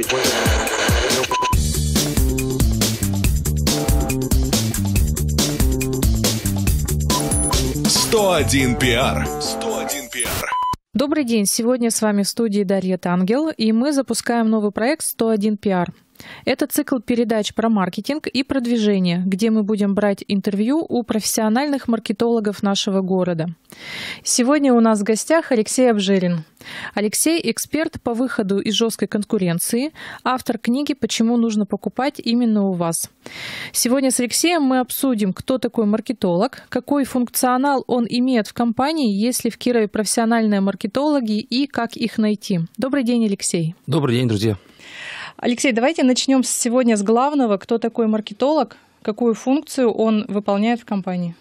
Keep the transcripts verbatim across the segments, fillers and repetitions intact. сто один пиар. сто один пиар. Добрый день. Сегодня с вами в студии Дарья Тангел, и мы запускаем новый проект сто один пиар. Это цикл передач про маркетинг и продвижение, где мы будем брать интервью у профессиональных маркетологов нашего города. Сегодня у нас в гостях Алексей Обжерин. Алексей – эксперт по выходу из жесткой конкуренции, автор книги «Почему нужно покупать именно у вас». Сегодня с Алексеем мы обсудим, кто такой маркетолог, какой функционал он имеет в компании, есть ли в Кирове профессиональные маркетологи и как их найти. Добрый день, Алексей. Добрый день, друзья. Алексей, давайте начнем сегодня с главного. Кто такой маркетолог? Какую функцию он выполняет в компании?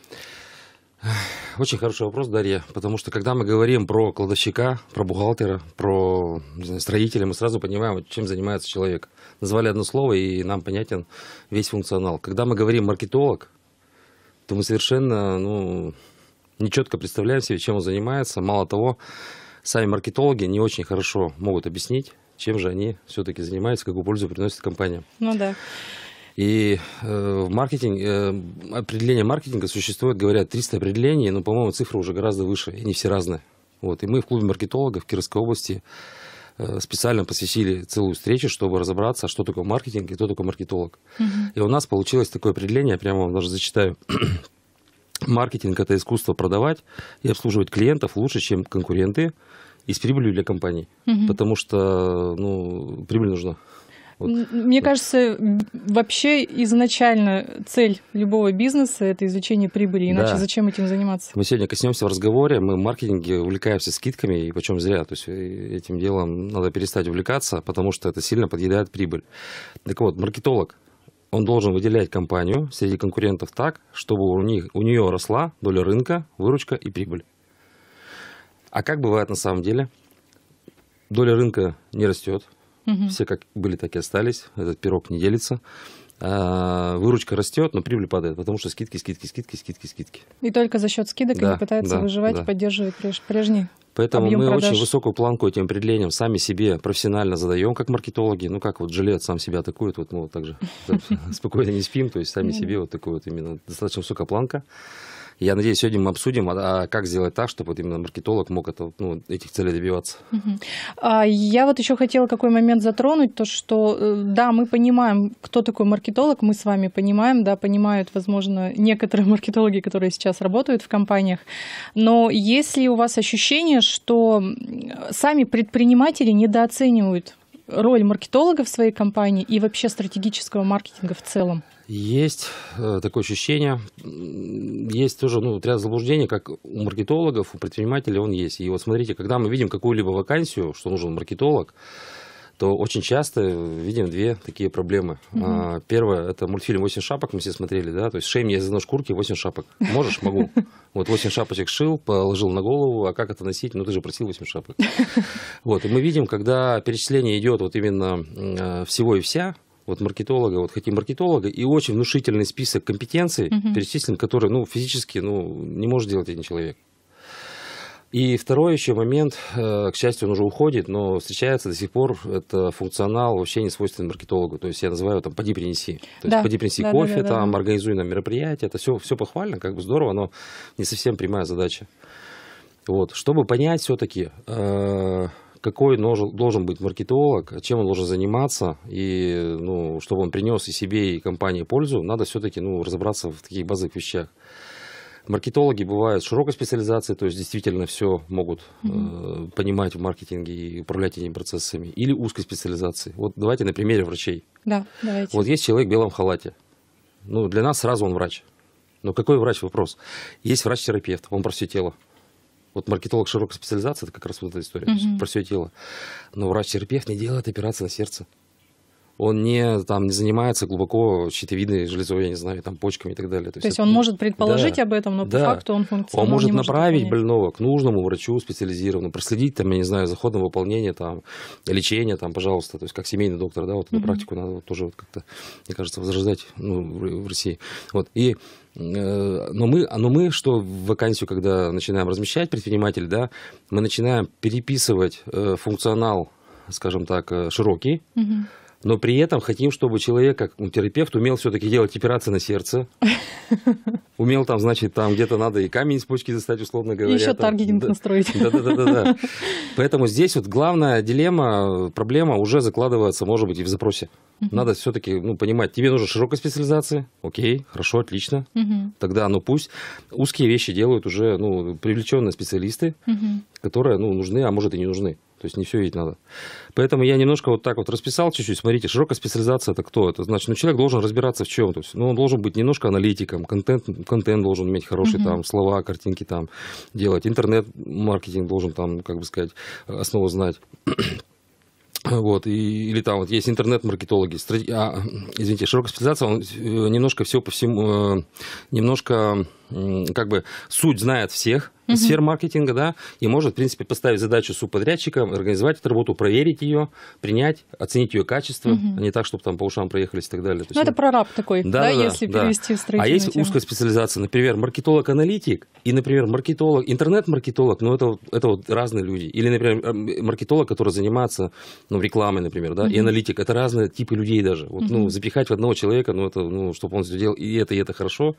Очень хороший вопрос, Дарья. Потому что, когда мы говорим про кладовщика, про бухгалтера, про строителя, мы сразу понимаем, чем занимается человек. Назвали одно слово, и нам понятен весь функционал. Когда мы говорим «маркетолог», то мы совершенно ну, нечетко представляем себе, чем он занимается. Мало того, сами маркетологи не очень хорошо могут объяснить, чем же они все-таки занимаются, какую пользу приносит компания. Ну да. И э, в маркетинге, э, определение маркетинга существует, говорят, триста определений, но, по-моему, цифры уже гораздо выше, и они все разные. Вот. И мы в клубе маркетологов в Кировской области э, специально посвятили целую встречу, чтобы разобраться, что такое маркетинг и кто такой маркетолог. Угу. И у нас получилось такое определение, я прямо вам даже зачитаю. Маркетинг – это искусство продавать и обслуживать клиентов лучше, чем конкуренты, и с прибылью для компании, угу. потому что ну, прибыль нужна. Вот. Мне кажется, вообще изначально цель любого бизнеса – это извлечение прибыли, иначе да. зачем этим заниматься? Мы сегодня коснемся в разговоре, мы в маркетинге увлекаемся скидками, и почем зря, то есть этим делом надо перестать увлекаться, потому что это сильно подъедает прибыль. Так вот, маркетолог, он должен выделять компанию среди конкурентов так, чтобы у них, у нее росла доля рынка, выручка и прибыль. А как бывает на самом деле? Доля рынка не растет. Угу. Все как были, так и остались. Этот пирог не делится. А выручка растет, но прибыль падает, потому что скидки, скидки, скидки, скидки, скидки. И только за счет скидок да, они пытаются да, выживать да. и поддерживать прежний. Поэтому мы продаж. Очень высокую планку этим определением сами себе профессионально задаем, как маркетологи. Ну, как вот Джилет сам себя атакует, вот мы вот так же спокойно не спим, то есть сами себе вот такую вот именно достаточно высокая планка. Я надеюсь, сегодня мы обсудим, а как сделать так, чтобы вот именно маркетолог мог это, ну, этих целей добиваться. Uh-huh. Я вот еще хотела какой момент затронуть, то что, да, мы понимаем, кто такой маркетолог, мы с вами понимаем, да, понимают, возможно, некоторые маркетологи, которые сейчас работают в компаниях, но есть ли у вас ощущение, что сами предприниматели недооценивают роль маркетолога в своей компании и вообще стратегического маркетинга в целом? Есть такое ощущение, есть тоже ну, ряд заблуждений, как у маркетологов, у предпринимателей он есть. И вот смотрите, когда мы видим какую-либо вакансию, что нужен маркетолог, то очень часто видим две такие проблемы. Mm-hmm. Первое, это мультфильм «Восемь шапок», мы все смотрели, да, то есть шей мне из одной шкурки восемь шапок. Можешь? Могу. Вот восемь шапочек шил, положил на голову, а как это носить? Ну, ты же просил восемь шапок. Вот, и мы видим, когда перечисление идет вот именно всего и вся, вот маркетолога, вот хотим маркетолога, и очень внушительный список компетенций, uh-huh. перечислен, которые ну, физически ну, не может делать один человек. И второй еще момент, к счастью, он уже уходит, но встречается до сих пор, это функционал вообще не свойственный маркетологу. То есть я называю там «поди принеси». То да. есть «поди принеси да, кофе», да, да, там, да. «организуй нам мероприятие». Это все, все похвально, как бы здорово, но не совсем прямая задача. Вот. Чтобы понять все-таки... Э- какой должен быть маркетолог, чем он должен заниматься, и ну, чтобы он принес и себе, и компании пользу, надо все-таки ну, разобраться в таких базовых вещах. Маркетологи бывают широкой специализации, то есть действительно все могут mm-hmm. э, понимать в маркетинге и управлять этими процессами, или узкой специализации. Вот давайте на примере врачей. Да, давайте. Вот есть человек в белом халате. Ну, для нас сразу он врач. Но какой врач вопрос? Есть врач-терапевт, он про все тело. Вот маркетолог широкой специализации, это как раз вот эта история, uh-huh. про все тело. Но врач-терапевт не делает операции на сердце. Он не, там, не занимается глубоко щитовидной железой, я не знаю, там, почками и так далее. То, То есть, есть он это... может предположить да, об этом, но по да. факту он функционирует. Он может направить может больного к нужному врачу специализированному, проследить, там, я не знаю, за ходом выполнения, там, лечения, там, пожалуйста. То есть как семейный доктор, да, вот эту uh-huh. практику надо вот тоже вот как-то, мне кажется, возрождать ну, в России. Вот. И... Но мы, но мы, что в вакансию, когда начинаем размещать предприниматель, да, мы начинаем переписывать функционал скажем так, широкий, угу. но при этом хотим, чтобы человек, как терапевт, умел все-таки делать операции на сердце, умел там, значит, там где-то надо и камень из почки достать, условно говоря. И еще там таргетинг да, настроить. Да-да-да. Поэтому здесь вот главная дилемма, проблема уже закладывается, может быть, и в запросе. Uh-huh. Надо все-таки ну, понимать, тебе нужна широкая специализация, окей, хорошо, отлично, uh-huh. тогда, ну пусть узкие вещи делают уже ну, привлеченные специалисты, uh-huh. которые ну, нужны, а может и не нужны. То есть не все ведь надо. Поэтому я немножко вот так вот расписал чуть-чуть. Смотрите, широкая специализация – это кто? Это значит, ну, человек должен разбираться в чем. То есть, ну, он должен быть немножко аналитиком, контент, контент должен иметь хорошие uh-huh. там, слова, картинки там делать, интернет-маркетинг должен там, как бы сказать, основу знать. Вот, и, или там вот есть интернет-маркетологи, страт... а, извините, широкая специализация, он немножко все по всему, немножко как бы суть знает всех uh-huh. сфер маркетинга, да, и может, в принципе, поставить задачу субподрядчика, организовать эту работу, проверить ее, принять, оценить ее качество, uh-huh. а не так, чтобы там по ушам проехались и так далее. Ну, есть... это прораб такой, да, да, да если да. перевести в строительную. А есть тему. Узкая специализация, например, маркетолог-аналитик и, например, маркетолог, интернет-маркетолог, но ну, это, это вот разные люди. Или, например, маркетолог, который занимается ну, рекламой, например, да, uh-huh. и аналитик. Это разные типы людей даже. Вот, uh-huh. ну, запихать в одного человека, ну, это, ну, чтобы он сделал и это, и это хорошо,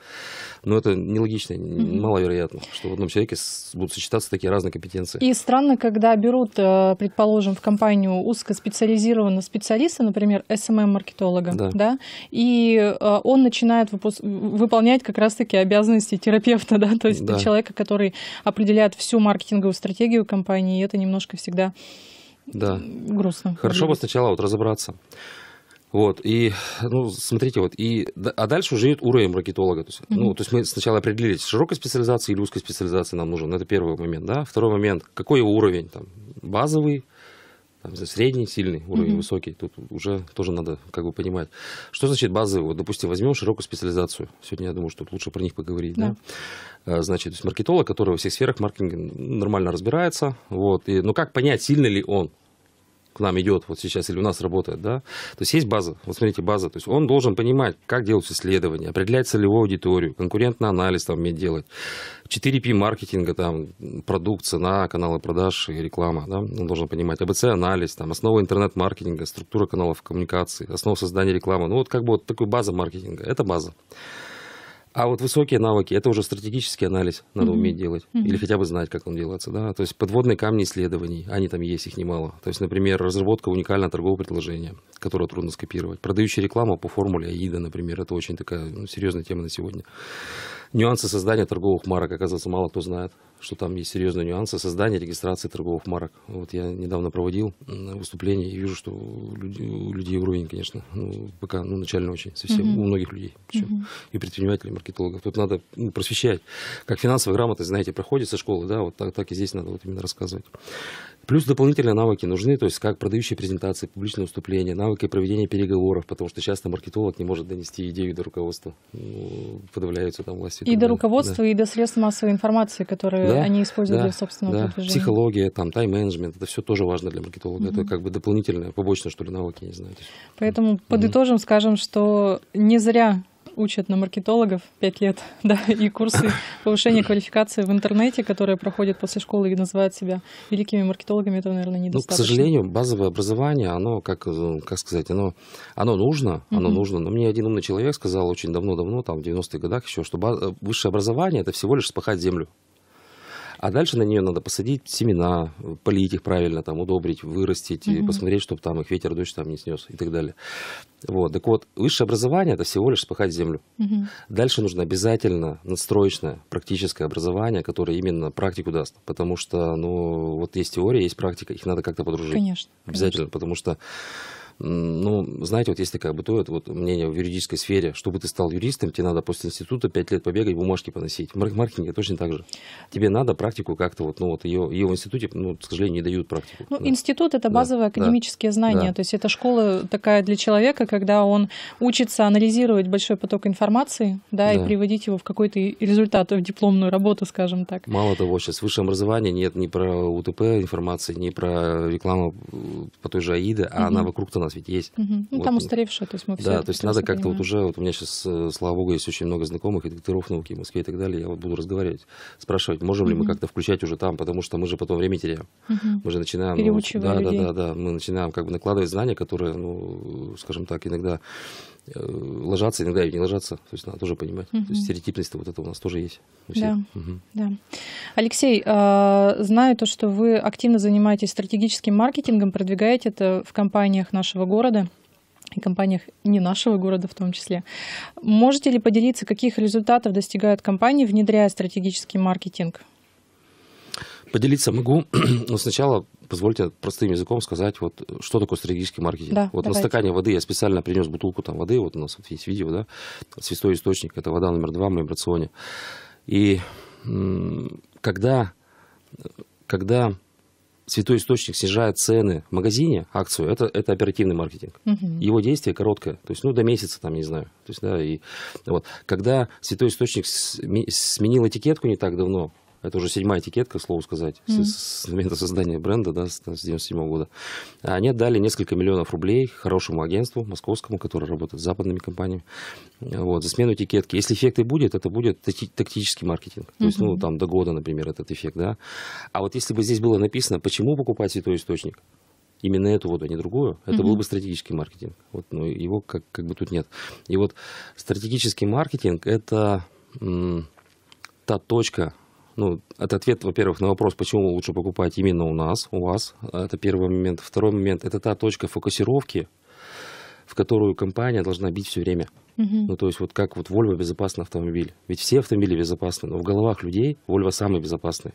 но это не логично, mm-hmm. маловероятно, что в одном человеке будут сочетаться такие разные компетенции. И странно, когда берут, предположим, в компанию узкоспециализированного специалиста, например, эс эм эм-маркетолога, да. Да, и он начинает выпуск... выполнять как раз-таки обязанности терапевта, да, то есть да. человека, который определяет всю маркетинговую стратегию компании, и это немножко всегда да. грустно. Хорошо бы сначала вот разобраться. Вот, и, ну, смотрите, вот, и, а дальше уже идет уровень маркетолога. То есть, mm-hmm. ну, то есть мы сначала определились, широкой специализации или узкой специализации нам нужен. Это первый момент, да. Второй момент, какой его уровень, там, базовый, там, средний, сильный, уровень mm-hmm. высокий. Тут уже тоже надо, как бы, понимать. Что значит базовый? Вот, допустим, возьмем широкую специализацию. Сегодня, я думаю, что лучше про них поговорить, yeah. да. Значит, то есть маркетолог, который во всех сферах маркетинга нормально разбирается, вот. И, но как понять, сильный ли он? К нам идет вот сейчас или у нас работает, да, то есть есть база, вот смотрите, база, то есть он должен понимать, как делать исследования, определять целевую аудиторию, конкурентный анализ там уметь делать, четыре пи маркетинга, там, продукт, цена, каналы продаж и реклама, да, он должен понимать, а бэ цэ анализ, там, основа интернет-маркетинга, структура каналов коммуникации, основа создания рекламы, ну, вот как бы вот такой база маркетинга, это база. А вот высокие навыки, это уже стратегический анализ, надо mm-hmm. уметь делать, mm-hmm. или хотя бы знать, как он делается, да, то есть подводные камни исследований, они там есть, их немало, то есть, например, разработка уникального торгового предложения, которое трудно скопировать, продающая реклама по формуле аида, например, это очень такая ну, серьезная тема на сегодня. Нюансы создания торговых марок, оказывается, мало кто знает, что там есть серьезные нюансы создания, регистрации торговых марок. Вот я недавно проводил выступление и вижу, что у людей уровень, конечно, ну, пока ну, начально очень, совсем, uh-huh. у многих людей, причем, uh-huh. и предпринимателей, и маркетологов. Тут надо ну, просвещать, как финансовая грамотность, знаете, проходит со школы, да, вот так, так и здесь надо вот именно рассказывать. Плюс дополнительные навыки нужны, то есть как продающие презентации, публичные выступления, навыки проведения переговоров, потому что часто маркетолог не может донести идею до руководства, ну, подавляются там власти. И, и до руководства, да. и до средств массовой информации, которые да, они используют да, для собственного да. продвижения. Психология, там, тайм-менеджмент, это все тоже важно для маркетолога, mm-hmm. это как бы дополнительные, побочные, что ли, навыки, не знаю. Поэтому mm-hmm. подытожим, скажем, что не зря... учат на маркетологов пять лет, да, и курсы повышения квалификации в интернете, которые проходят после школы и называют себя великими маркетологами, этого, наверное, недостаточно. Ну, к сожалению, базовое образование, оно, как, как сказать, оно, оно нужно, оно mm-hmm. нужно, но мне один умный человек сказал очень давно-давно, там, в девяностых годах еще, что баз... высшее образование – это всего лишь спахать землю. А дальше на нее надо посадить семена, полить их правильно, там, удобрить, вырастить, mm-hmm. и посмотреть, чтобы там их ветер, дождь там не снес и так далее. Вот. Так вот, высшее образование – это всего лишь спахать землю. Mm-hmm. Дальше нужно обязательно надстроечное практическое образование, которое именно практику даст. Потому что, ну, вот есть теория, есть практика, их надо как-то подружить. Конечно. Обязательно, конечно. Потому что... Ну, знаете, вот есть такая бытует вот, мнение в юридической сфере, чтобы ты стал юристом, тебе надо после института пять лет побегать, бумажки поносить. Маркетинг точно так же. Тебе надо практику как-то, вот, ну, вот ее, ее в институте, ну, к сожалению, не дают практику. Ну, да. Институт – это базовые да. академические да. знания, да. то есть это школа такая для человека, когда он учится анализировать большой поток информации, да, да. и приводить его в какой-то результат, в дипломную работу, скажем так. Мало того, сейчас в высшем образовании нет ни про у тэ пэ информации, ни про рекламу по той же аиде, а угу. она вокруг-то нас ведь есть. Угу. Ну, вот, там устаревшая, то есть мы все. Да, то есть надо как-то вот уже, вот у меня сейчас, слава богу, есть очень много знакомых и докторов науки в Москве и так далее, я вот буду разговаривать, спрашивать, можем угу. ли мы как-то включать уже там, потому что мы же потом время теряем. Угу. Мы же начинаем... Переучивая ну, да, людей. Да, да, да, мы начинаем как бы накладывать знания, которые, ну, скажем так, иногда ложатся, иногда и не ложатся, то есть надо тоже понимать. Угу. То есть стереотипность вот это у нас тоже есть. Да. Угу. Да. Алексей, знаю то, что вы активно занимаетесь стратегическим маркетингом, продвигаете это в компаниях нашего города и компаниях не нашего города в том числе. Можете ли поделиться, каких результатов достигают компании, внедряя стратегический маркетинг? Поделиться могу, но сначала позвольте простым языком сказать, вот что такое стратегический маркетинг. Да, вот давайте. На стакане воды я специально принес бутылку там воды, вот у нас вот есть видео, да, святой источник, это вода номер два в моем рационе. И когда, когда святой источник снижает цены в магазине, акцию, это, это оперативный маркетинг. Угу. Его действие короткое, то есть ну, до месяца, там, не знаю. То есть, да, и, вот. Когда святой источник сменил этикетку не так давно, это уже седьмая этикетка, к слову сказать, mm-hmm. с, с момента создания бренда, да, с девяносто седьмого года. Они отдали несколько миллионов рублей хорошему агентству, московскому, которое работает с западными компаниями, вот, за смену этикетки. Если эффект и будет, это будет тактический маркетинг. То есть, mm-hmm. ну, там, до года, например, этот эффект, да. А вот если бы здесь было написано, почему покупать святой источник, именно эту воду, а не другую, это mm-hmm. был бы стратегический маркетинг. Вот, но его как, как бы тут нет. И вот стратегический маркетинг – это м, та точка, ну, это ответ, во-первых, на вопрос, почему лучше покупать именно у нас, у вас. Это первый момент. Второй момент – это та точка фокусировки, в которую компания должна бить все время. Mm-hmm. Ну, то есть, вот как вот Вольво безопасный автомобиль. Ведь все автомобили безопасны, но в головах людей Вольво самый безопасный.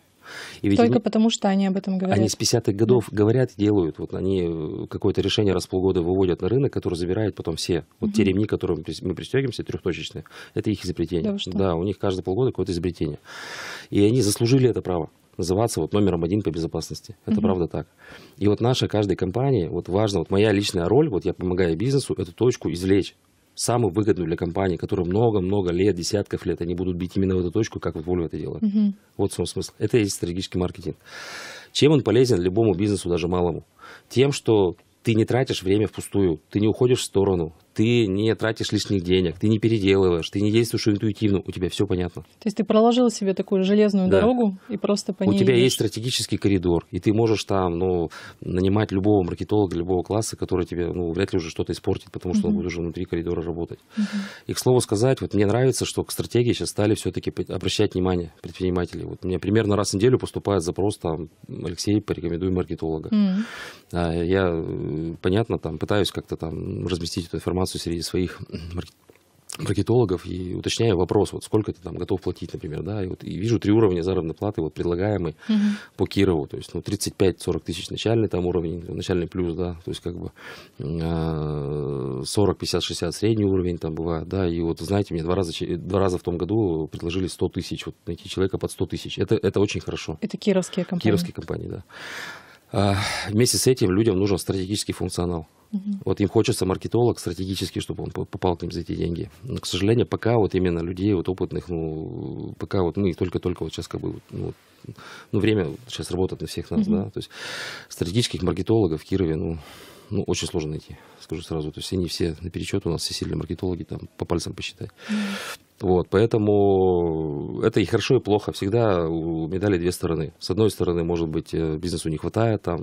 И ведь Только они, потому, что они об этом говорят. Они с пятидесятых годов mm-hmm. говорят и делают. Вот они какое-то решение раз в полгода выводят на рынок, которое забирает потом все. Вот mm-hmm. те ремни, которым мы пристегиваемся, трехточечные, это их изобретение. Да, да, у них каждые полгода какое-то изобретение. И они заслужили это право называться вот номером один по безопасности. Это mm-hmm. правда так. И вот наша каждой компании, вот важно, вот моя личная роль, вот я помогаю бизнесу эту точку извлечь. Самую выгодную для компании, которая много-много лет, десятков лет, они будут бить именно в эту точку, как вот Вольво это делает. Угу. Вот в чем смысл. Это и есть стратегический маркетинг. Чем он полезен любому бизнесу, даже малому? Тем, что ты не тратишь время впустую, ты не уходишь в сторону, ты не тратишь лишних денег, ты не переделываешь, ты не действуешь интуитивно, у тебя все понятно. То есть ты проложил себе такую железную да. дорогу и просто по ней... У тебя идешь. Есть стратегический коридор, и ты можешь там, ну, нанимать любого маркетолога, любого класса, который тебе, ну, вряд ли уже что-то испортит, потому что uh-huh. он будет уже внутри коридора работать. Uh-huh. И, к слову сказать, вот мне нравится, что к стратегии сейчас стали все-таки обращать внимание предприниматели. Вот мне примерно раз в неделю поступает запрос, там, Алексей, порекомендуй маркетолога. Uh-huh. Я... Понятно, там пытаюсь как-то там разместить эту информацию среди своих маркетологов и уточняю вопрос, вот сколько ты там готов платить, например, да, и, вот, и вижу три уровня заработной платы, вот предлагаемый uh-huh. по Кирову, то есть, ну, тридцать пять сорок тысяч начальный там уровень, начальный плюс, да, то есть, как бы сорок пятьдесят шестьдесят средний уровень там бывает, да, и вот, знаете, мне два раза, два раза в том году предложили сто тысяч, вот найти человека под сто тысяч, это, это очень хорошо. Это кировские компании? Кировские компании, да. Вместе с этим людям нужен стратегический функционал. Угу. Вот им хочется маркетолог стратегический, чтобы он попал к ним за эти деньги. Но, к сожалению, пока вот именно людей вот опытных, ну, пока вот мы только-только вот сейчас как бы, ну, ну, время сейчас работает на всех нас, угу. да, то есть стратегических маркетологов в Кирове, ну, ну, очень сложно найти, скажу сразу, то есть они все наперечет, у нас все сильные маркетологи, там, по пальцам посчитать. Угу. Вот, поэтому это и хорошо, и плохо. Всегда у медали две стороны. С одной стороны, может быть, бизнесу не хватает там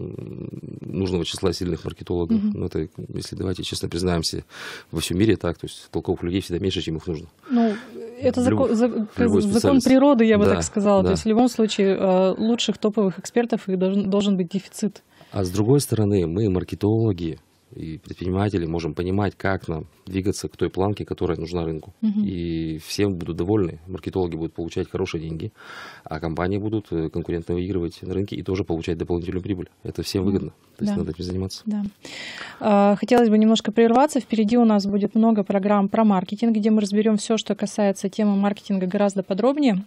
нужного числа сильных маркетологов. Mm-hmm. Ну, это, если давайте честно признаемся, во всем мире так, то есть толковых людей всегда меньше, чем их нужно. Ну, это закон, за, закон природы, я бы да, так сказала. Да. То есть в любом случае лучших топовых экспертов их должен, должен быть дефицит. А с другой стороны, мы маркетологи и предприниматели можем понимать, как нам двигаться к той планке, которая нужна рынку. Угу. И все будут довольны, маркетологи будут получать хорошие деньги, а компании будут конкурентно выигрывать на рынке и тоже получать дополнительную прибыль. Это всем выгодно, то есть да. надо этим заниматься. Да. Хотелось бы немножко прерваться, впереди у нас будет много программ про маркетинг, где мы разберем все, что касается темы маркетинга гораздо подробнее.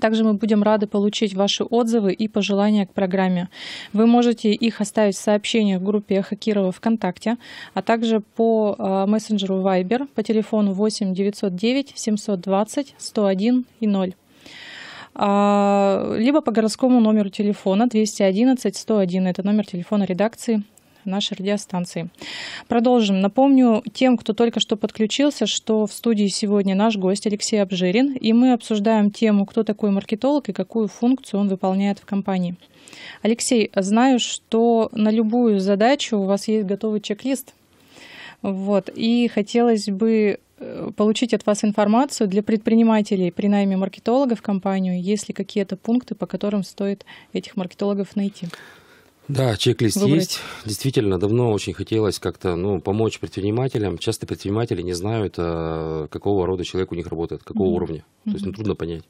Также мы будем рады получить ваши отзывы и пожелания к программе. Вы можете их оставить в сообщениях в группе Хакирова ВКонтакте, а также по мессенджеру Viber по телефону восемь девятьсот девять семьсот двадцать сто один ноль. Либо по городскому номеру телефона двести одиннадцать сто один. Это номер телефона редакции нашей радиостанции. Продолжим. Напомню тем, кто только что подключился, что в студии сегодня наш гость Алексей Обжерин, и мы обсуждаем тему, кто такой маркетолог и какую функцию он выполняет в компании. Алексей, знаю, что на любую задачу у вас есть готовый чек-лист, вот, и хотелось бы получить от вас информацию для предпринимателей при найме маркетологов в компанию, есть ли какие-то пункты, по которым стоит этих маркетологов найти? Да, чек-лист есть. Действительно, давно очень хотелось как-то ну, помочь предпринимателям. Часто предприниматели не знают, какого рода человек у них работает, какого mm-hmm. уровня. То есть ну, трудно понять.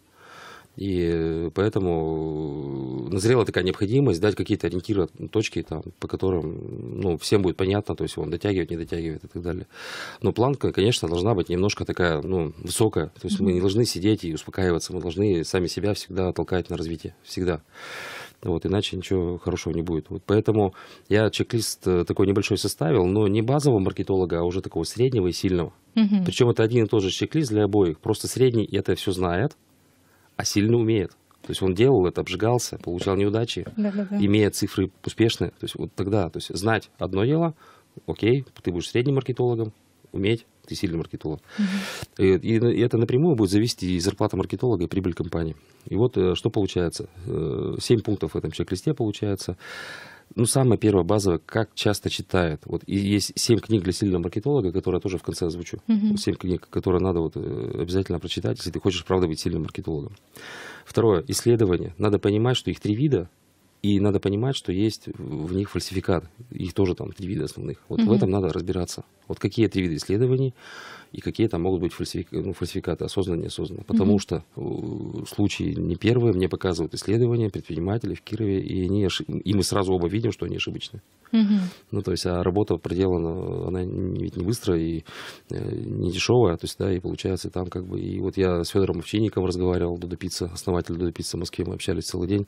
И поэтому назрела такая необходимость дать какие-то ориентиры, точки, там, по которым ну, всем будет понятно, то есть он дотягивает, не дотягивает и так далее. Но планка, конечно, должна быть немножко такая ну, высокая. То есть мы не должны сидеть и успокаиваться, мы должны сами себя всегда толкать на развитие. Всегда. Вот, иначе ничего хорошего не будет. Вот поэтому я чек-лист такой небольшой составил, но не базового маркетолога, а уже такого среднего и сильного. Угу. Причем это один и тот же чек-лист для обоих. Просто средний это все знает, а сильно умеет. То есть он делал это, обжигался, получал неудачи, да, да, да. имея цифры успешные. То есть вот тогда, то есть знать одно дело, окей, ты будешь средним маркетологом, уметь, ты сильный маркетолог. Угу. И, и это напрямую будет зависеть и зарплата маркетолога, и прибыль компании. И вот что получается. Семь пунктов в этом чек-листе получается. Ну, самое первое, базовое, как часто читает. Вот и есть семь книг для сильного маркетолога, которые я тоже в конце озвучу. Угу. Семь книг, которые надо вот обязательно прочитать, если ты хочешь, правда, быть сильным маркетологом. Второе, исследование. Надо понимать, что их три вида, и надо понимать, что есть в них фальсификат. Их тоже там три вида основных. Вот угу. в этом надо разбираться. Вот какие три вида исследований и какие там могут быть фальсифик... ну, фальсификаты, осознанно, неосознанно. Потому угу. что случаи не первые, мне показывают исследования предпринимателей в Кирове, и, они ошиб... и мы сразу оба видим, что они ошибочны. Угу. Ну, то есть, а работа проделана, она ведь не быстрая и не дешевая, то есть, да, и получается там как бы... И вот я с Федором Овчинниковым разговаривал, Дудо Пицца, основатель Дудо Пицца в Москве, мы общались целый день.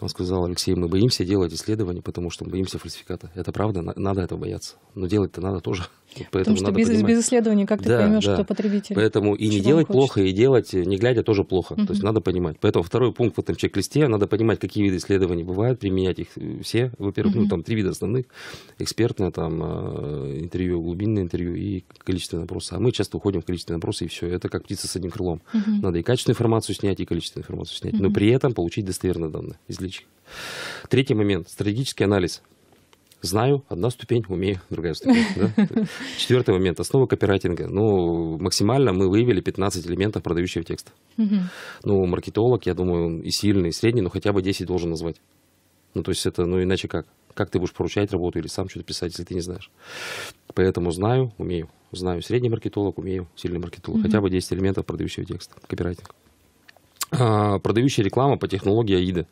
Он сказал: Алексей, мы боимся делать исследования, потому что мы боимся фальсификата. Это правда, надо этого бояться. Но делать-то надо тоже. Поэтому Потому что надо без, понимать... без исследований, как ты да, поймешь, да. что потребитель... Поэтому и не делать плохо, и делать, не глядя, тоже плохо. Uh-huh. То есть надо понимать. Поэтому второй пункт в этом чек-листе, надо понимать, какие виды исследований бывают, применять их все. Во-первых, uh-huh. ну, там три вида основных. Экспертное, там, интервью, глубинное интервью и количественные опросы. А мы часто уходим в количественные опросы, и все. Это как птица с одним крылом. Uh-huh. Надо и качественную информацию снять, и количественную информацию снять. Uh-huh. Но при этом получить достоверные данные, извлечь. Третий момент. Стратегический анализ. Знаю, одна ступень, умею, другая ступень. Да? Четвертый момент. Основа копирайтинга. Ну, максимально мы выявили пятнадцать элементов продающего текста. Угу. Ну, маркетолог, я думаю, он и сильный, и средний, но хотя бы десять должен назвать. Ну, то есть это, ну, иначе как? Как ты будешь поручать работу или сам что-то писать, если ты не знаешь? Поэтому знаю, умею. Знаю, средний маркетолог, умею, сильный маркетолог. Угу. Хотя бы десять элементов продающего текста. Копирайтинг. А, продающая реклама по технологии аида.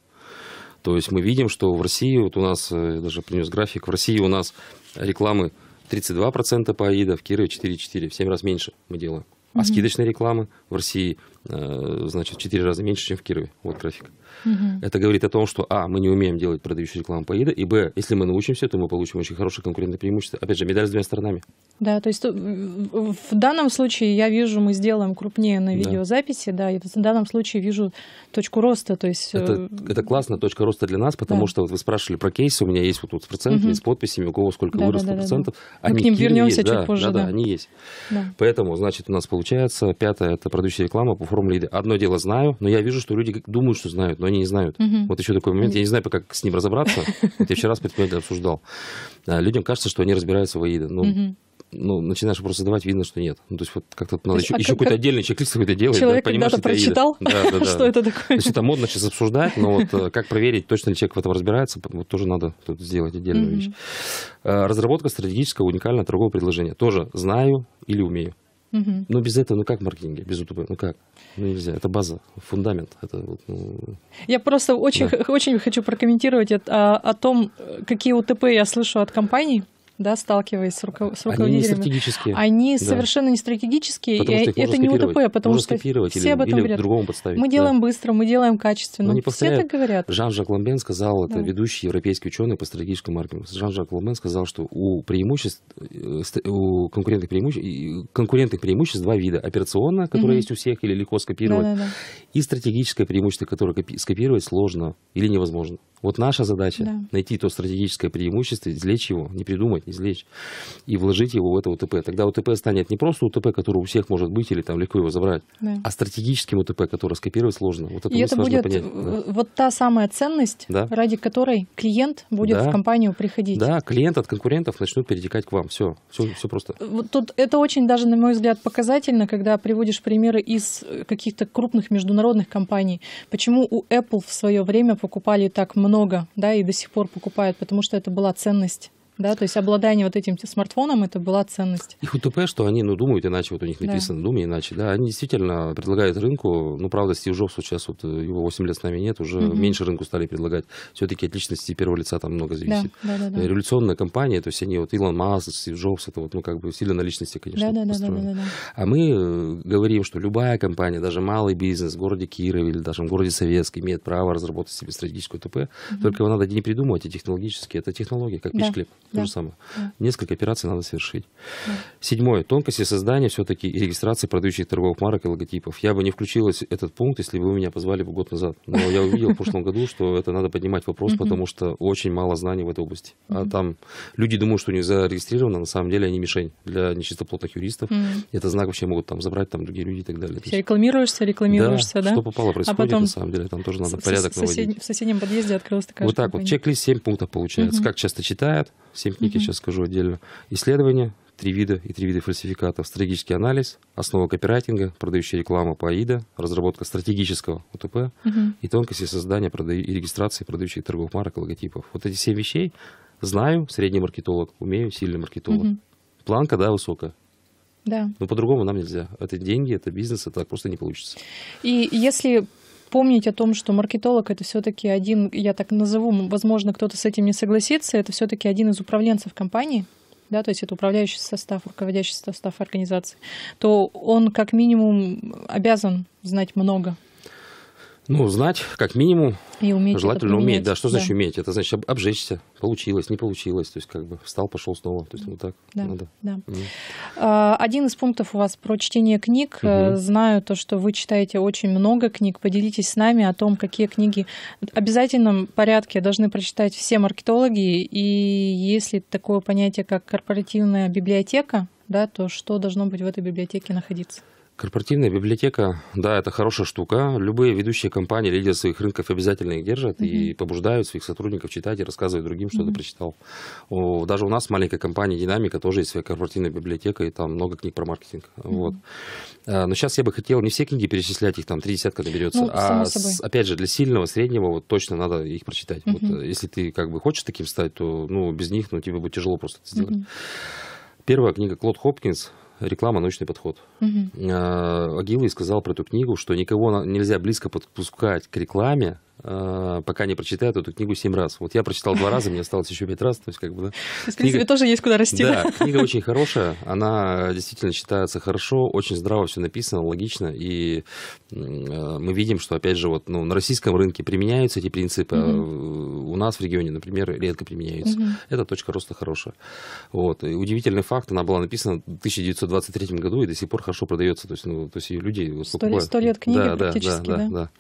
То есть мы видим, что в России, вот у нас, я даже принес график, в России у нас рекламы тридцать два процента по аида, в Кирове четыре и четыре десятых, в семь раз меньше мы делаем. А mm-hmm. скидочной рекламы в России, значит, в четыре раза меньше, чем в Кирове. Вот график. Mm-hmm. Это говорит о том, что, а, мы не умеем делать продающую рекламу по аида, и, б, если мы научимся, то мы получим очень хорошее конкурентное преимущество. Опять же, медаль с двумя сторонами. Да, то есть в данном случае я вижу, мы сделаем крупнее на видеозаписи, да, да и в данном случае вижу точку роста, то есть... Это, это классная точка роста для нас, потому да. что вот вы спрашивали про кейсы, у меня есть вот тут с процентами, угу. с подписями, у кого сколько да, выросло да, да, процентов. Да, да. Мы к ним вернемся есть, чуть да, позже. Да, да, да, они есть. Да. Поэтому, значит, у нас получается, пятое, это продающая реклама по формуле лида. Одно дело знаю, но я вижу, что люди думают, что знают, но они не знают. Угу. Вот еще такой момент, я не знаю, как с ним разобраться, вот я вчера с предпринимателем обсуждал. Людям кажется, что они разбираются в аида, но... Ну, начинаешь просто задавать, видно, что нет. Ну, то есть вот как-то надо еще, а еще как какой-то отдельный чек-лист какой-то делать. Человек да, когда-то прочитал, да, да, да. что это такое. То есть это модно сейчас обсуждать, но вот как проверить, точно ли человек в этом разбирается, вот тоже надо тут сделать отдельную mm-hmm. вещь. Разработка стратегического уникального торгового предложения. Тоже знаю или умею. Mm-hmm. Но без этого, ну как в маркетинге, без УТП, ну как? Ну нельзя, это база, фундамент. Это, ну... Я просто очень, да. очень хочу прокомментировать о, о том, какие УТП я слышу от компаний. Да, сталкиваясь с, руков... с руководителями. Они не стратегические. Они да. совершенно не стратегические. И это не УТП, потому можно что все об этом говорят. Мы делаем да. быстро, мы делаем качественно. Они все так говорят. Жан-Жак Ламбен сказал, да. это ведущий европейский ученый по стратегическому маркетингу. Жан-Жак Ламбен сказал, что у преимуществ, у конкурентных преимуществ, конкурентных преимуществ два вида. Операционное, которое mm-hmm. есть у всех или легко скопировать, да, да, да. и стратегическое преимущество, которое скопировать сложно или невозможно. Вот наша задача, да, найти то стратегическое преимущество, извлечь его, не придумать, извлечь, и вложить его в это УТП. Тогда УТП станет не просто УТП, который у всех может быть или там легко его забрать, да, а стратегическим УТП, который скопировать сложно. Вот это, и это будет понять, да, вот та самая ценность, да, ради которой клиент будет, да, в компанию приходить. Да, клиент от конкурентов начнут перетекать к вам. Все, все, все просто. Вот тут это очень даже, на мой взгляд, показательно, когда приводишь примеры из каких-то крупных международных компаний. Почему у Apple в свое время покупали так много, да, и до сих пор покупают, потому что это была ценность. Да, то есть обладание вот этим смартфоном, это была ценность. Их УТП, что они, ну, думают иначе, вот у них написано, да, думай иначе, да, они действительно предлагают рынку, ну, правда, Стив Джобс сейчас, вот его восемь лет с нами нет, уже угу. меньше рынку стали предлагать, все-таки от личности первого лица там много зависит. Да, да, да, да. Революционная компания, то есть они, вот Илон Маск, Стив Джобс, это вот, ну, как бы сильно на личности, конечно, да, да, построены. Да, да, да, да. А мы говорим, что любая компания, даже малый бизнес в городе Кирове или даже в городе Советский имеет право разработать себе стратегическую УТП, угу. только его надо не придумывать, и технологически, это технология, как печь хлеб. То да. же самое. Да. Несколько операций надо совершить. Да. Седьмое. Тонкости создания все-таки и регистрации продающих торговых марок и логотипов. Я бы не включил этот пункт, если бы вы меня позвали бы год назад. Но я увидел в прошлом году, что это надо поднимать вопрос, потому что очень мало знаний в этой области. А там люди думают, что у них зарегистрировано, на самом деле они мишень для нечистоплотных юристов. Это знак вообще могут там забрать там другие люди и так далее. Рекламируешься, рекламируешься, да? Что попало происходит, на самом деле. Там тоже надо порядок наводить. В соседнем подъезде открылась такая штука. Вот так вот. Чек-лист семь пунктов получается. Как часто читают. Семь книг, я сейчас скажу отдельно. Исследования, три вида и три вида фальсификатов, стратегический анализ, основа копирайтинга, продающая реклама по АИДа, разработка стратегического УТП uh -huh. и тонкости создания и регистрации продающих торговых марок и логотипов. Вот эти семь вещей знаю, средний маркетолог, умею, сильный маркетолог. Uh -huh. Планка, да, высокая. Да. Но по-другому нам нельзя. Это деньги, это бизнес, это так просто не получится. И если... Помнить о том, что маркетолог — это все-таки один, я так назову, возможно, кто-то с этим не согласится, это все-таки один из управленцев компании, да, то есть это управляющий состав, руководящий состав организации, то он как минимум обязан знать много. Ну, знать как минимум, и уметь желательно уметь. Да, что значит да. уметь? Это значит обжечься. Получилось, не получилось. То есть как бы встал, пошел снова. То есть вот так да, надо. Да. Mm. Один из пунктов у вас про чтение книг. Угу. Знаю то, что вы читаете очень много книг. Поделитесь с нами о том, какие книги в обязательном порядке должны прочитать все маркетологи. И если такое понятие, как корпоративная библиотека, да, то что должно быть в этой библиотеке находиться? Корпоративная библиотека, да, это хорошая штука. Любые ведущие компании, лидеры своих рынков обязательно их держат mm-hmm. и побуждают своих сотрудников читать и рассказывать другим, что mm-hmm. ты прочитал. О, даже у нас маленькая компания «Динамика» тоже есть своя корпоративная библиотека, и там много книг про маркетинг. Mm-hmm. Вот. А, но сейчас я бы хотел не все книги перечислять, их там три десятка доберется, ну, а с, опять же для сильного, среднего вот точно надо их прочитать. Mm-hmm. Вот, если ты как бы хочешь таким стать, то ну, без них ну, тебе будет тяжело просто это сделать. Mm-hmm. Первая книга Клод Хопкинс. «Реклама. Научный подход». Uh-huh. Агилый сказал про эту книгу, что никого нельзя близко подпускать к рекламе, пока не прочитают эту книгу семь раз. Вот я прочитал два раза, мне осталось еще пять раз. То есть, как бы, да. То есть, книга... в принципе, тоже есть куда расти. Да, книга очень хорошая, она действительно читается хорошо, очень здраво все написано, логично. И мы видим, что, опять же, вот, ну, на российском рынке применяются эти принципы, угу. а у нас в регионе, например, редко применяются. Угу. Это точка роста хорошая. Вот. И удивительный факт, она была написана в тысяча девятьсот двадцать третьем году и до сих пор хорошо продается. То есть, ну, то есть люди... Сто лет книги да, практически, да? да, да. да.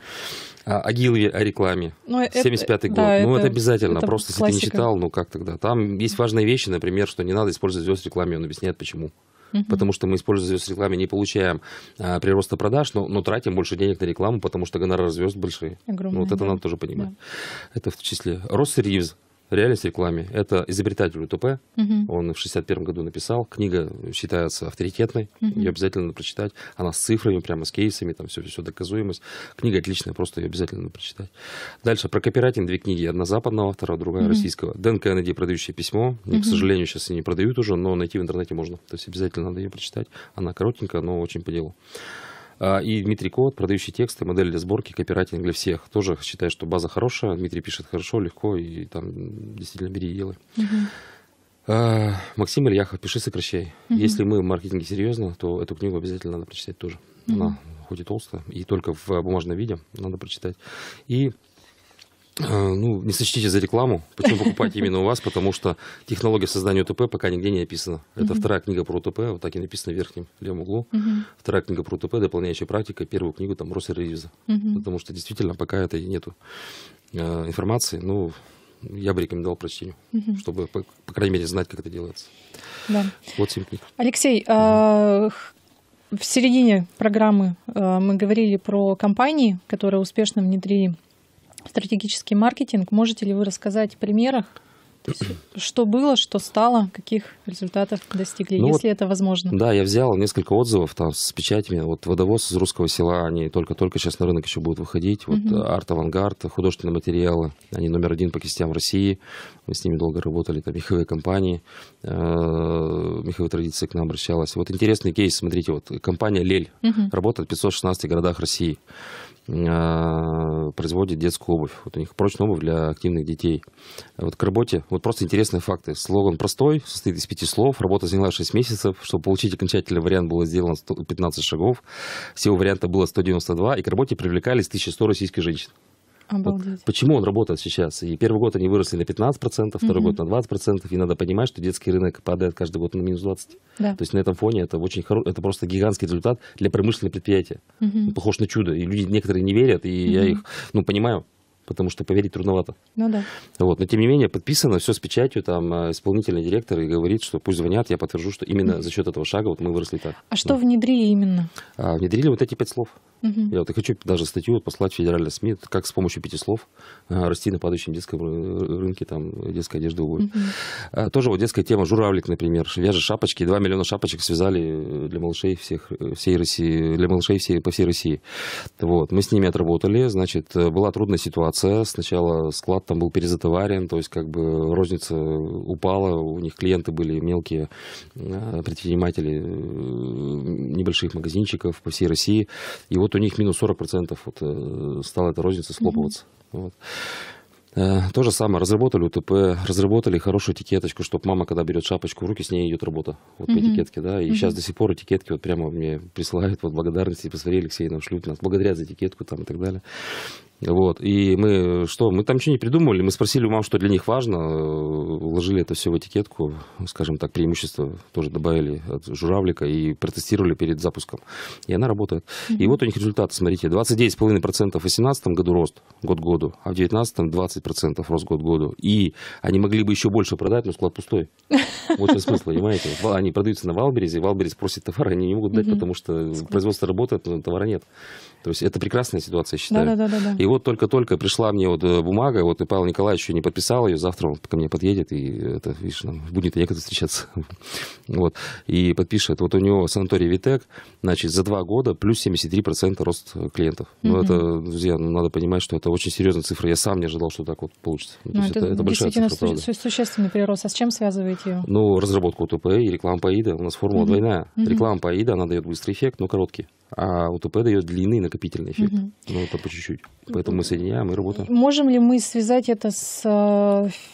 А, Агилви о рекламе, семьдесят пятый год. Да, ну, это, это обязательно. Это просто классика. Если ты не читал, ну, как тогда? Там есть важные вещи, например, что не надо использовать звезд в рекламе. Он объясняет, почему. Uh-huh. Потому что мы, используя звезд в рекламе, не получаем а, прироста продаж, но, но тратим больше денег на рекламу, потому что гонорары звезд большие. Огромные, ну, вот это да. надо тоже понимать. Да. Это в числе. Росс Ривз. «Реальность рекламе». Это изобретатель УТП. Uh-huh. Он в шестьдесят первом году написал. Книга считается авторитетной. Uh-huh. Ее обязательно надо прочитать. Она с цифрами, прямо с кейсами, там все, все доказуемость. Книга отличная, просто ее обязательно надо прочитать. Дальше про копирайтинг две книги. Одна западного автора, другая uh-huh. российского. Дэн Кеннеди «Продающее письмо». Ее, uh-huh. к сожалению, сейчас и не продают уже, но найти в интернете можно. То есть обязательно надо ее прочитать. Она коротенькая, но очень по делу. И Дмитрий Кот, продающий тексты, модель для сборки, копирайтинг для всех. Тоже считаю, что база хорошая. Дмитрий пишет хорошо, легко, и там действительно бери и делай. Uh-huh. Максим Ильяхов, пиши, сокращай. Uh-huh. Если мы в маркетинге серьезно, то эту книгу обязательно надо прочитать тоже. Uh-huh. Она хоть и толстая, и только в бумажном виде надо прочитать. И Ну, не сочтите за рекламу. Почему покупать именно у вас? Потому что технология создания УТП пока нигде не описана. Это mm-hmm. вторая книга про УТП, вот так и написано в верхнем левом углу. Mm-hmm. Вторая книга про УТП, дополняющая практика, первую книгу там Росса Ривза. Mm-hmm. Потому что действительно пока это нету э, информации. Ну, я бы рекомендовал прочтению, mm-hmm. чтобы, по, по крайней мере, знать, как это делается. Да. Вот семь книг. Алексей, mm-hmm. э, в середине программы э, мы говорили про компании, которые успешно внедрили стратегический маркетинг. Можете ли вы рассказать о примерах, что было, что стало, каких результатов достигли, ну если вот, это возможно? Да, я взял несколько отзывов там, с печатями. Вот «Водовоз из русского села», они только-только сейчас на рынок еще будут выходить. Вот uh-huh. «Арт-авангард», художественные материалы, они номер один по кистям России. Мы с ними долго работали, там меховые компании, меховые традиции к нам обращалась. Вот интересный кейс, смотрите, вот компания «Лель» uh-huh. работает в пятьсот шестнадцати городах России. Производит детскую обувь. Вот у них прочная обувь для активных детей. Вот к работе, вот просто интересные факты. Слоган простой, состоит из пяти слов. Работа заняла шесть месяцев. Чтобы получить окончательный вариант, было сделано пятнадцать шагов. Всего варианта было сто девяносто два. И к работе привлекались тысяча сто российских женщин. Вот почему он работает сейчас? И первый год они выросли на пятнадцать процентов, второй угу. год на двадцать процентов. И надо понимать, что детский рынок падает каждый год на минус двадцать процентов. Да. То есть на этом фоне это очень хоро... это просто гигантский результат для промышленного предприятия. Угу. Похож на чудо. И люди некоторые не верят, и угу. я их ну, понимаю, потому что поверить трудновато. Ну, да. Вот. Но тем не менее подписано, все с печатью, там исполнительный директор и говорит, что пусть звонят, я подтвержу, что именно угу. за счет этого шага вот мы выросли так. А что да. внедрили именно? А, внедрили вот эти пять слов. Uh-huh. Я вот и хочу даже статью послать в федеральные СМИ, как с помощью пяти слов расти на падающем детском рынке, там, детская одежда, обувь. Uh-huh. а, тоже вот детская тема, журавлик, например, вяжет шапочки, два миллиона шапочек связали для малышей всех, всей России, для малышей всей, по всей России. Вот, мы с ними отработали, значит, была трудная ситуация, сначала склад там был перезатоварен, то есть как бы розница упала, у них клиенты были мелкие предприниматели небольших магазинчиков по всей России, и вот у них минус сорок процентов вот, стала эта розница схлопываться. Mm-hmm. Вот. То же самое, разработали УТП, разработали хорошую этикеточку, чтобы мама, когда берет шапочку в руки, с ней идет работа вот, mm-hmm. по этикетке, да, и mm-hmm. сейчас до сих пор этикетки вот прямо мне присылают вот благодарности, посмотри, Алексей, нам шлют, нас благодарят за этикетку там и так далее. Вот, и мы что, мы там ничего не придумывали, мы спросили у мам, что для них важно, уложили это все в этикетку, скажем так, преимущества тоже добавили от журавлика и протестировали перед запуском, и она работает. Mm-hmm. И вот у них результаты, смотрите, двадцать девять целых пять десятых процента в две тысячи восемнадцатом году рост год к году, а в две тысячи девятнадцатом двадцать процентов рост год к году, и они могли бы еще больше продать, но склад пустой. Вот же смысл, понимаете, они продаются на Валберизе, и Валберис просит товар, они не могут дать, потому что производство работает, но товара нет. То есть это прекрасная ситуация, я считаю. Да, да, да, да. И вот только-только пришла мне вот бумага, вот и Павел Николаевич еще не подписал ее, завтра он ко мне подъедет, и это, видишь, нам будет некогда встречаться. Вот, и подпишет. Вот у него санаторий Витек, значит, за два года плюс семьдесят три процента рост клиентов. Mm-hmm. Ну, это, друзья, ну, надо понимать, что это очень серьезная цифра. Я сам не ожидал, что так вот получится. Ну, это, это, это действительно большая цифра, су- существенный прирост. А с чем связываете ее? Ну, разработку УТП и реклама по АИДа. У нас формула mm-hmm. двойная. Mm-hmm. Реклама по АИДа, она дает быстрый эффект, но короткий. А УТП дает длинный накопительный эффект. Mm-hmm. Ну, это по чуть-чуть. Поэтому мы соединяем и работаем. Можем ли мы связать это с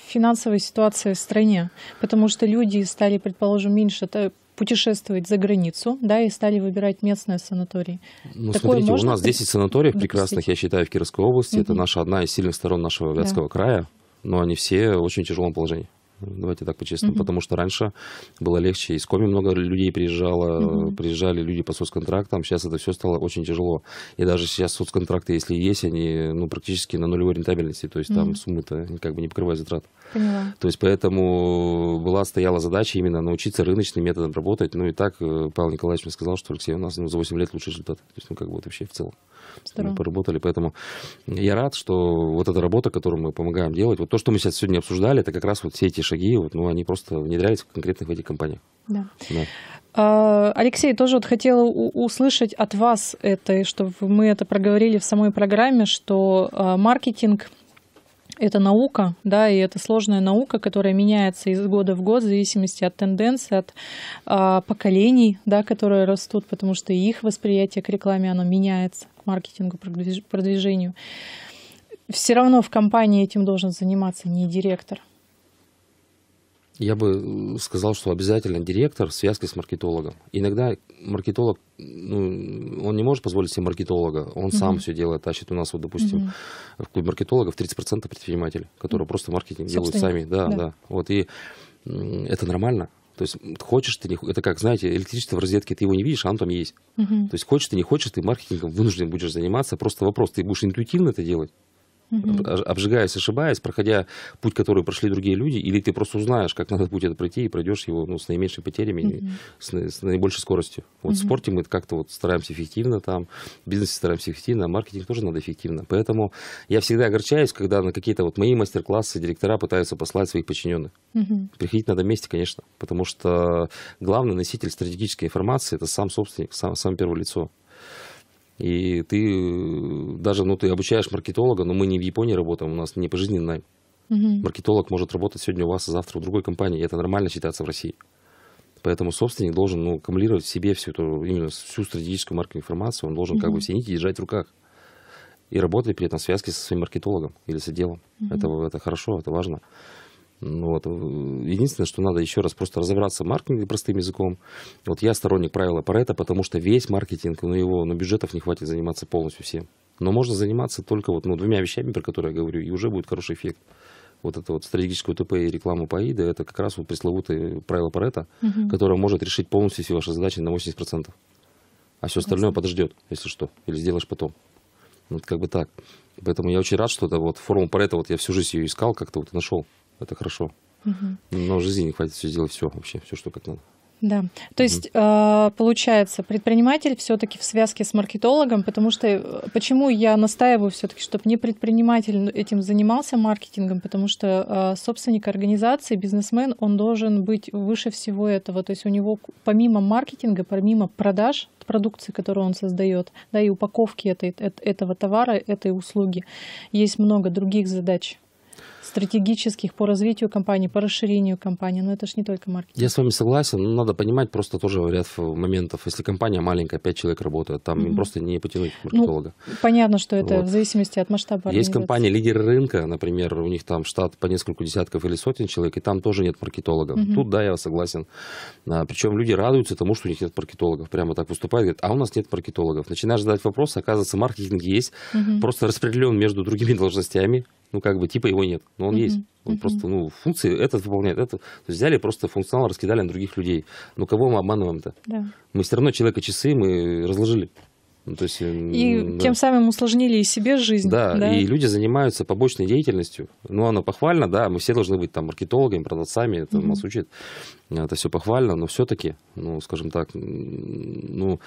финансовой ситуацией в стране? Потому что люди стали, предположим, меньше путешествовать за границу, да, и стали выбирать местные санатории. Ну, такое смотрите, можно... у нас десять санаториев допустить? Прекрасных, я считаю, в Кировской области. Mm-hmm. Это наша одна из сильных сторон нашего Вятского да. края. Но они все в очень тяжелом положении. Давайте так по-честному, mm-hmm. потому что раньше было легче, из Коми много людей приезжало, mm-hmm. приезжали люди по соцконтрактам, сейчас это все стало очень тяжело. И даже сейчас соцконтракты, если есть, они ну, практически на нулевой рентабельности, то есть mm-hmm. там суммы-то как бы не покрывают затрат. Поняла. То есть поэтому была, стояла задача именно научиться рыночным методом работать. Ну и так Павел Николаевич мне сказал, что Алексей, у нас ну, за восемь лет лучший результат. То есть ну как бы вот вообще в целом. Здорово. Мы поработали, поэтому я рад, что вот эта работа, которую мы помогаем делать, вот то, что мы сейчас сегодня обсуждали, это как раз вот все эти шаги, вот, ну, они просто внедрялись конкретно в этих компаниях. Да. Да. Алексей, тоже вот хотела услышать от вас это, чтобы мы это проговорили в самой программе, что маркетинг – это наука, да, и это сложная наука, которая меняется из года в год в зависимости от тенденций, от поколений, да, которые растут, потому что их восприятие к рекламе, оно меняется. Маркетингу, продвижению. Все равно в компании этим должен заниматься не директор. Я бы сказал, что обязательно директор в связке с маркетологом. Иногда маркетолог, ну, он не может позволить себе маркетолога, он mm-hmm. сам все делает, тащит. У нас, вот, допустим, mm-hmm. в клубе маркетологов тридцать процентов предпринимателей, которые mm-hmm. просто маркетинг делают сами. Да, да. Да. Вот, и это нормально. То есть хочешь ты, не хочешь, это как, знаете, электричество в розетке, ты его не видишь, а оно там есть. Mm-hmm. То есть хочешь ты, не хочешь, ты маркетингом вынужден будешь заниматься. Просто вопрос, ты будешь интуитивно это делать? Mm-hmm. Обжигаясь, ошибаясь, проходя путь, который прошли другие люди, или ты просто узнаешь, как надо путь это пройти, и пройдешь его, ну, с наименьшими потерями, mm-hmm. с, на, с наибольшей скоростью. Вот mm-hmm. в спорте мы как-то вот стараемся эффективно, там, в бизнесе стараемся эффективно, а маркетинг тоже надо эффективно. Поэтому я всегда огорчаюсь, когда на какие-то вот мои мастер-классы директора пытаются послать своих подчиненных. Mm-hmm. Приходить надо вместе, конечно, потому что главный носитель стратегической информации – это сам собственник, сам, сам первое лицо. И ты даже, ну, ты обучаешь маркетолога, но мы не в Японии работаем, у нас не пожизненный найм. Угу. Маркетолог может работать сегодня у вас, а завтра в другой компании, и это нормально считается в России. Поэтому собственник должен, ну, аккумулировать в себе всю эту, именно всю стратегическую маркетинговую информацию, он должен угу. как бы все нити держать в руках и работать при этом в связке со своим маркетологом или с отделом. Угу. Это, это хорошо, это важно. Вот. Единственное, что надо еще раз просто разобраться в маркетинге простым языком. Вот я сторонник правила Парето, потому что весь маркетинг, ну, его, ну, бюджетов не хватит заниматься полностью всем. Но можно заниматься только вот, ну, двумя вещами, про которые я говорю, и уже будет хороший эффект. Вот это вот стратегическое УТП и реклама по АИД, это как раз вот пресловутое правило Парето, угу. которое может решить полностью все ваши задачи на восемьдесят процентов. А все остальное Красиво. подождет, если что, или сделаешь потом. Вот как бы так. Поэтому я очень рад, что это вот форму Парето, вот я всю жизнь ее искал, как-то вот нашел. Это хорошо. Угу. Но в жизни не хватит все сделать, все вообще, все, что как надо. Да. То есть, угу. получается, предприниматель все-таки в связке с маркетологом, потому что почему я настаиваю все-таки, чтобы не предприниматель этим занимался маркетингом, потому что собственник организации, бизнесмен, он должен быть выше всего этого. То есть у него помимо маркетинга, помимо продаж продукции, которую он создает, да, и упаковки этой, этого товара, этой услуги, есть много других задач. Стратегических по развитию компании, по расширению компании, но это же не только маркетинг. Я с вами согласен, но надо понимать просто тоже ряд моментов. Если компания маленькая, пять человек работает, там mm-hmm. им просто не потянуть маркетолога. Ну, понятно, что это вот. В зависимости от масштаба организации. Есть компании лидеры рынка, например, у них там штат по несколько десятков или сотен человек, и там тоже нет маркетологов. Mm-hmm. Тут, да, я согласен. А, причем люди радуются тому, что у них нет маркетологов. Прямо так выступают, говорят, а у нас нет маркетологов. Начинаешь задать вопрос, оказывается, маркетинг есть, mm-hmm. просто распределен между другими должностями. Ну, как бы, типа его нет, но он uh-huh. есть. Он uh-huh. просто, ну, функции этот выполняет, этот. То есть взяли просто функционал, раскидали на других людей. Ну, кого мы обманываем-то? Да. Мы все равно человека часы мы разложили. Ну, то есть, и да. тем самым усложнили и себе жизнь. Да, да, и люди занимаются побочной деятельностью. Ну, она похвальна, да, мы все должны быть там маркетологами, продавцами, это uh-huh. нас учат. Это все похвально, но все-таки, ну, скажем так, ну,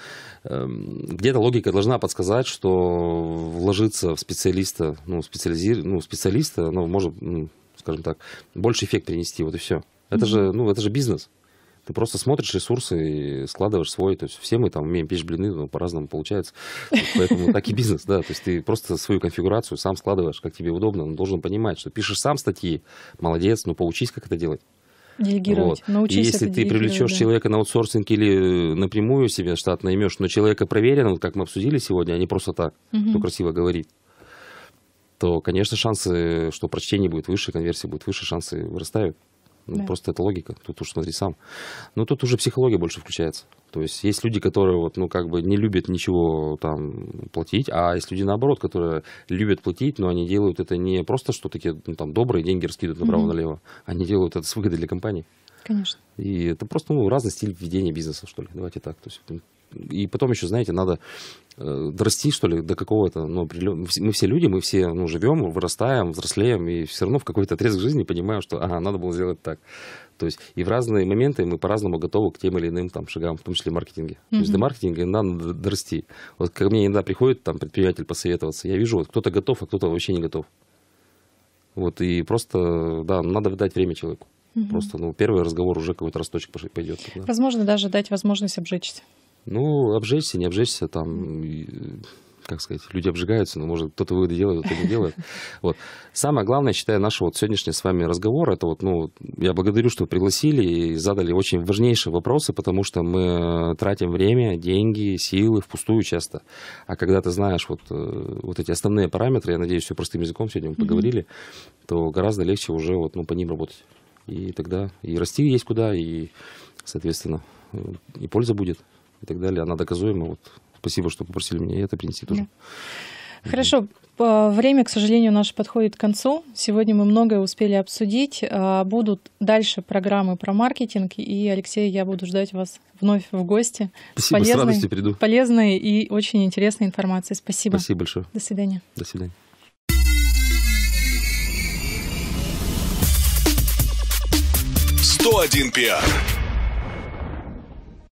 где-то логика должна подсказать, что вложиться в специалиста, ну, специализи... ну, специалиста, оно может, ну, скажем так, больше эффект принести, вот и все. Это mm-hmm. же, ну, это же бизнес. Ты просто смотришь ресурсы и складываешь свой. То есть все мы там умеем печь блины, но по-разному получается. Поэтому так и бизнес, да. То есть ты просто свою конфигурацию сам складываешь, как тебе удобно. Но должен понимать, что пишешь сам статьи, молодец, ну, поучись, как это делать. Делегировать. Вот. Научись. И если ты привлечешь да. человека на аутсорсинг или напрямую себе штат наймешь, но человека проверенного, вот как мы обсудили сегодня, а не просто так, угу. кто красиво говорит, то, конечно, шансы, что прочтение будет выше, конверсия будет выше, шансы вырастают. Ну, да. Просто это логика. Тут уж смотри сам. Но тут уже психология больше включается. То есть есть люди, которые вот, ну, как бы не любят ничего там платить, а есть люди, наоборот, которые любят платить, но они делают это не просто, что такие, ну, там, добрые деньги раскидывают направо-налево. Mm-hmm. Они делают это с выгодой для компании. Конечно. И это просто, ну, разный стиль ведения бизнеса, что ли. Давайте так. То есть, и потом еще, знаете, надо э, дорасти, что ли, до какого-то... Ну, мы все люди, мы все, ну, живем, вырастаем, взрослеем, и все равно в какой-то отрезок жизни понимаем, что ага, надо было сделать так. То есть и в разные моменты мы по-разному готовы к тем или иным там шагам, в том числе в маркетинге. Mm-hmm. То есть до маркетинга надо дорасти. Вот ко мне иногда приходит там предприниматель посоветоваться, я вижу, вот кто-то готов, а кто-то вообще не готов. Вот, и просто, да, надо дать время человеку. Mm-hmm. Просто, ну, первый разговор уже какой-то росточек пойдет. Да. Возможно, даже дать возможность обжечься. Ну, обжечься, не обжечься, там, как сказать, люди обжигаются, но, может, кто-то выводы делает, кто-то не делает. Вот. Самое главное, считаю, наш вот сегодняшний с вами разговор, это вот, ну, я благодарю, что пригласили и задали очень важнейшие вопросы, потому что мы тратим время, деньги, силы впустую часто. А когда ты знаешь вот, вот эти основные параметры, я надеюсь, все простым языком сегодня мы поговорили, mm-hmm. то гораздо легче уже вот, ну, по ним работать. и тогда и расти есть куда, и, соответственно, и польза будет, и так далее. Она доказуема. Вот. Спасибо, что попросили меня это принести тоже. Да. Хорошо. Время, к сожалению, наше подходит к концу. Сегодня мы многое успели обсудить. Будут дальше программы про маркетинг, и, Алексей, я буду ждать вас вновь в гости. Спасибо, с полезной, с радостью приду. Полезной и очень интересной информацией. Спасибо. Спасибо большое. До свидания. До свидания. сто один пиар.